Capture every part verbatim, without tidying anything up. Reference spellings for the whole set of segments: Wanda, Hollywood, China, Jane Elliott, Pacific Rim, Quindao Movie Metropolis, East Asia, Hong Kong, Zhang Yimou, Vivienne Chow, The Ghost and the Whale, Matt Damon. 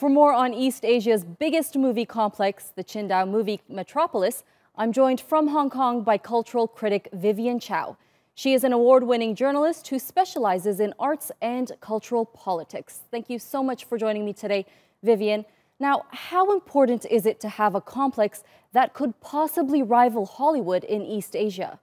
For more on East Asia's biggest movie complex, the Quindao Movie Metropolis, I'm joined from Hong Kong by cultural critic Vivienne Chow. She is an award-winning journalist who specializes in arts and cultural politics. Thank you so much for joining me today, Vivienne. Now, how important is it to have a complex that could possibly rival Hollywood in East Asia?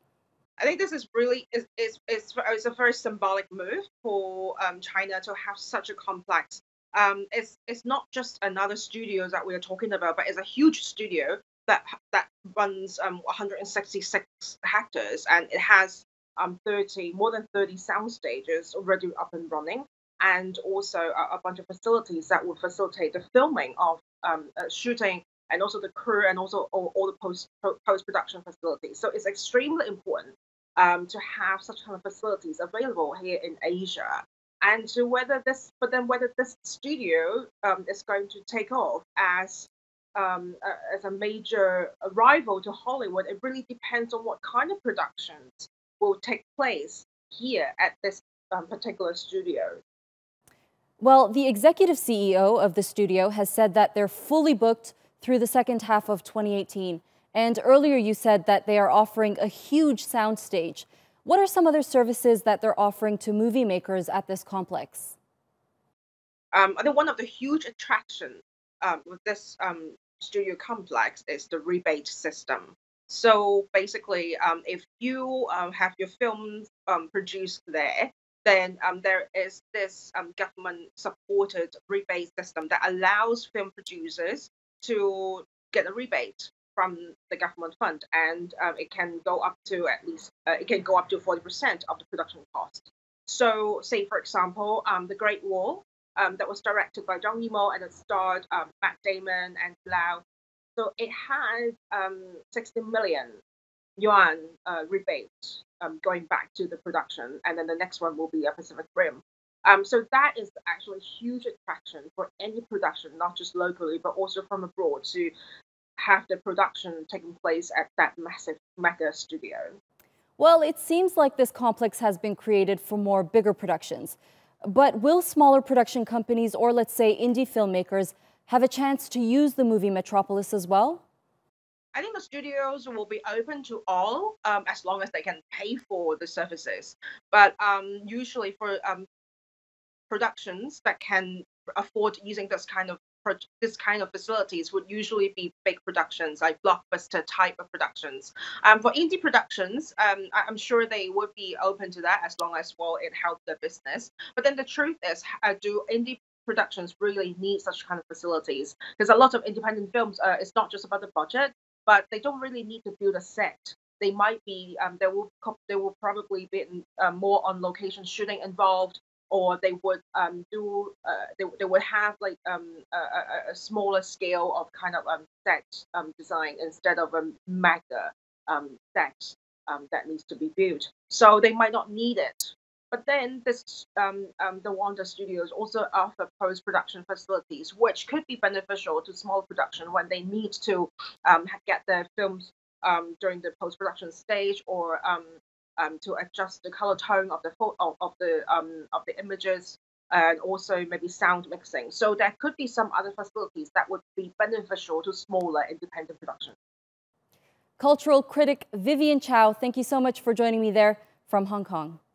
I think this is really is is it's a very symbolic move for um, China to have such a complex. Um, it's it's not just another studio that we're talking about, but it's a huge studio that that runs um, one hundred sixty-six hectares, and it has um, thirty more than thirty sound stages already up and running, and also a, a bunch of facilities that would facilitate the filming of um, uh, shooting, and also the crew, and also all, all the post post production facilities. So it's extremely important um, to have such kind of facilities available here in Asia. And to whether this, but then whether this studio um, is going to take off as um, a, as a major rival to Hollywood, it really depends on what kind of productions will take place here at this um, particular studio. Well, the executive C E O of the studio has said that they're fully booked through the second half of twenty eighteen. And earlier you said that they are offering a huge soundstage. What are some other services that they're offering to movie makers at this complex? Um, I think one of the huge attractions um, with this um, studio complex is the rebate system. So basically, um, if you um, have your films um, produced there, then um, there is this um, government-supported rebate system that allows film producers to get a rebate from the government fund, and um, it can go up to at least uh, it can go up to forty percent of the production cost. So, say for example, um, The Great Wall, um, that was directed by Zhang Yimou and it starred um, Matt Damon and Lau. So it had um, sixty million yuan uh, rebate um, going back to the production, and then the next one will be a Pacific Rim. Um, so that is actually a huge attraction for any production, not just locally but also from abroad, to have the production taking place at that massive mega studio. Well, it seems like this complex has been created for more bigger productions. But will smaller production companies, or let's say indie filmmakers, have a chance to use the movie metropolis as well? I think the studios will be open to all um, as long as they can pay for the services. But um, usually for um, productions that can afford using this kind of This kind of facilities would usually be big productions, like blockbuster type of productions. Um, for indie productions, um, I'm sure they would be open to that as long as, well, it helped the business. But then the truth is, uh, do indie productions really need such kind of facilities? Because a lot of independent films, uh, it's not just about the budget, but they don't really need to build a set. They might be, um, there will there will probably be uh, more on location shooting involved. Or they would um, do, uh, they, they would have like um, a, a smaller scale of kind of um, set um, design instead of a mega um, set um, that needs to be built. So they might not need it. But then this um, um, the Wanda studios also offer post-production facilities, which could be beneficial to small production when they need to um, get their films um, during the post-production stage, or Um, Um, to adjust the color tone of the of, of the um, of the images, and also maybe sound mixing. So there could be some other facilities that would be beneficial to smaller independent production. Cultural critic Vivienne Chow, thank you so much for joining me there from Hong Kong.